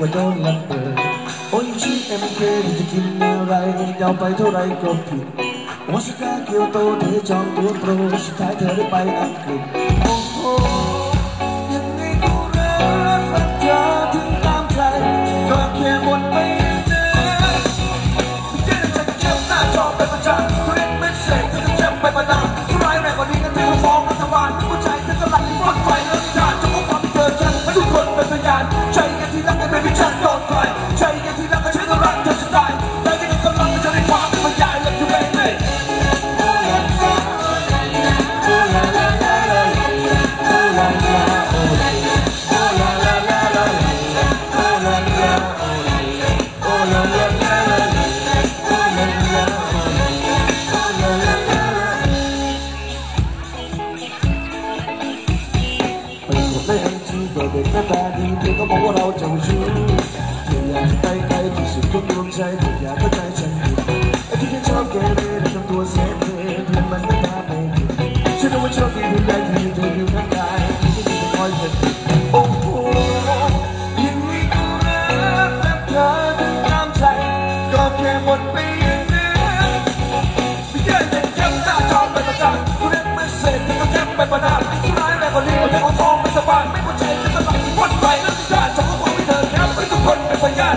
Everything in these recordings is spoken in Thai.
กว่าโดนระเบิดโอ้ยชีเอ็มเคที่จะกินอะไรเดาไปเท่าไรก็ผิดโอซาก้าเกียวโตเธอจองตัวโปรสุดท้ายเธอได้ไปอังกฤษโอ้โหยังไงกูรักเธอถึงตามใจก็แค่หมดไปเดินเดินจากเจ้าหน้าจอเป็นประจำเรียนไม่เสร็จก็จะเจ็บไปประดามร้ายแรงกว่านี้กันเธอฟ้องรัฐบาลผู้ชายเธอก็หลั่งหมดไฟแล้วจานจะพบความเธอฉันทุกคนเป็นพยานใจกันที่รักกันไม่มีฉันโดนใครใจกันที่รักกันฉันก็รักเธอสุดท้ายใจกันก็รักกันจะได้ความเป็นพยานใจทุกอย่างก็ใจฉันไอ้ที่ฉันชอบเกเรแต่ทำตัวเสียเปรียบเพื่อนมันไม่ตาไม่ดีฉันรู้ว่าโชคดีที่ได้ที่เธออยู่ข้างกายที่เธอคอยเห็นโอ้โหยังมีกูรักแต่เธอต้องตามใจก็แค่หมดไปอย่างนี้ไม่เกินแต่เจ็บตาจอมเป็นประจำกูเล่นไม่เสร็จแต่ก็เจ็บไปประดามร้ายแรงกว่านี้ก็เธอคงท้องไม่สบายไม่พอใจแต่ก็หลังพ้นไปแล้วที่ด้านฉันก็คงไม่เธอแค่ไม่ทุกคนเป็นพยาน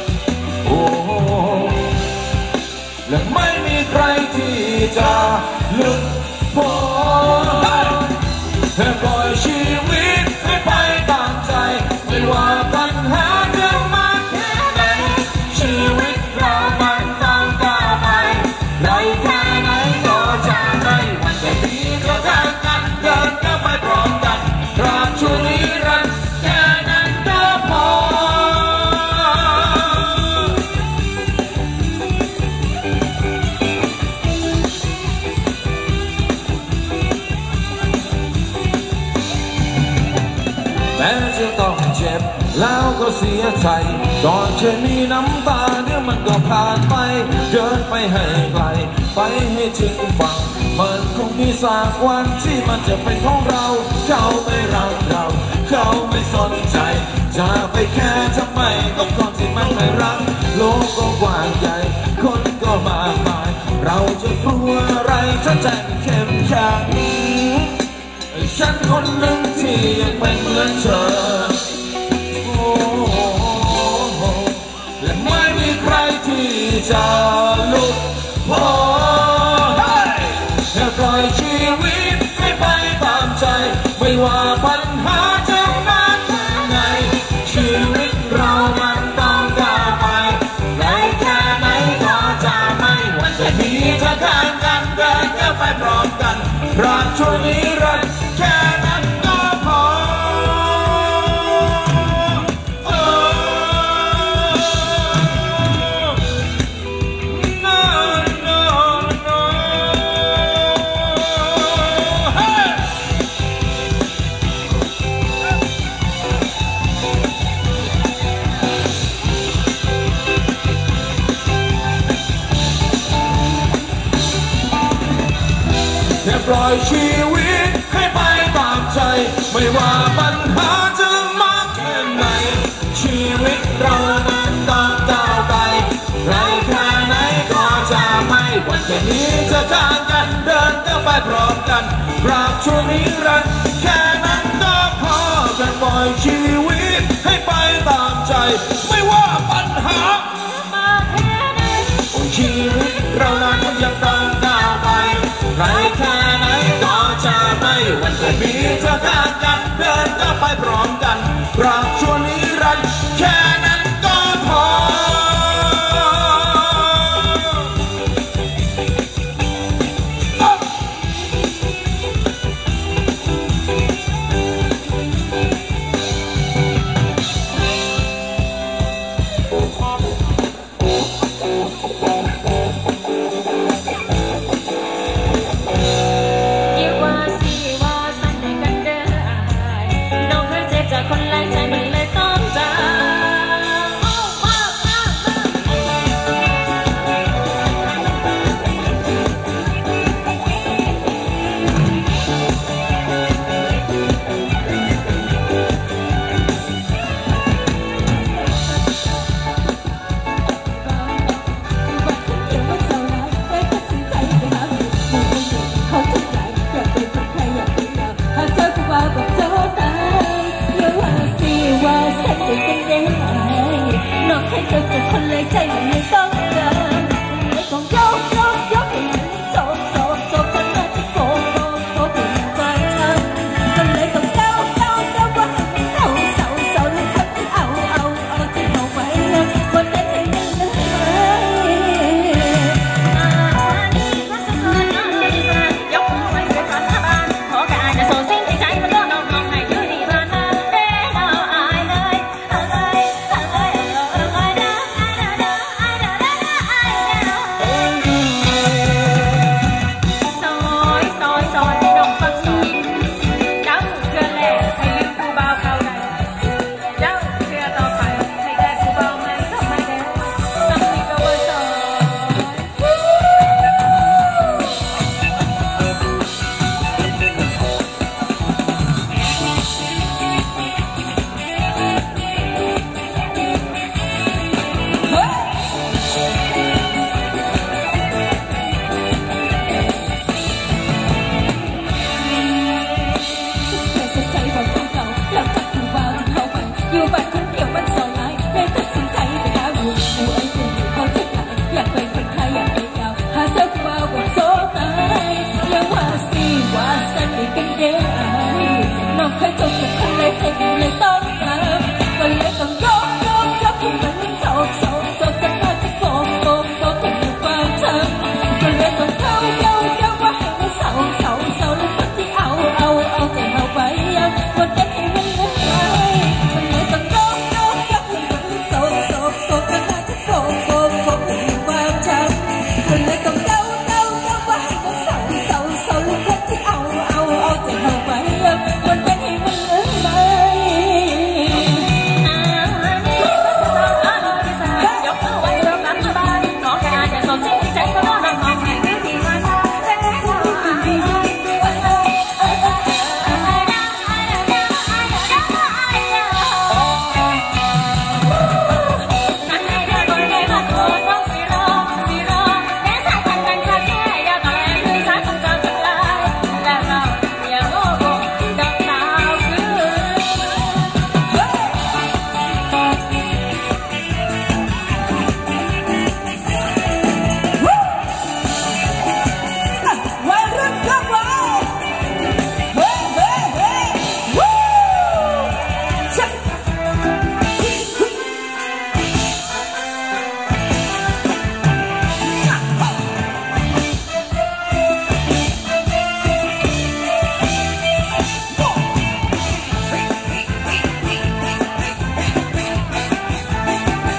แล้วก็เสียใจก่อนเคยมีน้ำตาเดี๋ยวมันก็ผ่านไปเดินไปให้ไกลไปให้ถึงฝั่งมันคงมีสักวันที่มันจะเป็นของเราเขาไม่รักเราเขาไม่สนใจจะไปแค่ทำไมกับคนที่มันไม่รักโลกก็กว้างใหญ่คนก็มากมายเราจะกลัวอะไรถ้าใจมันเข้มแข็ง ฉันคนหนึ่งที่ยังเป็นเหมือนเธอโอ้และไม่มีใครที่จะหลุดพ้นอย่าปล่อยชีวิตให้ไปตามใจไม่ว่าปัญหาจะมาแค่ไหนชีวิตเรามันต้องก้าวไปไกลแค่ไหนก็จะไม่หวั่นแต่ดีจะข้ามกันเดินก็ไปพร้อมกันรักช่วยนิรันดร์แค่นั้นก็พออย่าปล่อยชีวิตให้ไปตามใจไม่ว่าปัญหาจะมากแค่ไหนชีวิตเรามันต้องก้าวไกลไกลแค่ไหนก็จะไม่หวั่นแค่นี้จะทางกันเดินก็ไปพร้อมกันปราบชั่วนิรันดร์แค่นั้นก็พออย่าปล่อยชีวิตให้ไปตามใจไม่ว่าปัญหาจะมาแค่ไหนชีวิตเรานั้นยังต้องก้าวไปไกลแค่ไหนก็จะไม่หวั่นแค่มีเธอข้างกันเดินก็ไปพร้อมกันรักชั่วนิรันดร์แค่นั้นก็พอTake